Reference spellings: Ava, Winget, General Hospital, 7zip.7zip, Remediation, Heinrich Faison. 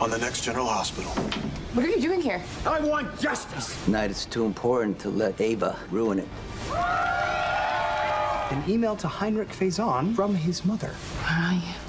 on the next General Hospital. What are you doing here? I want justice. Tonight, it's too important to let Ava ruin it. An email to Heinrich Faison from his mother. Where are you?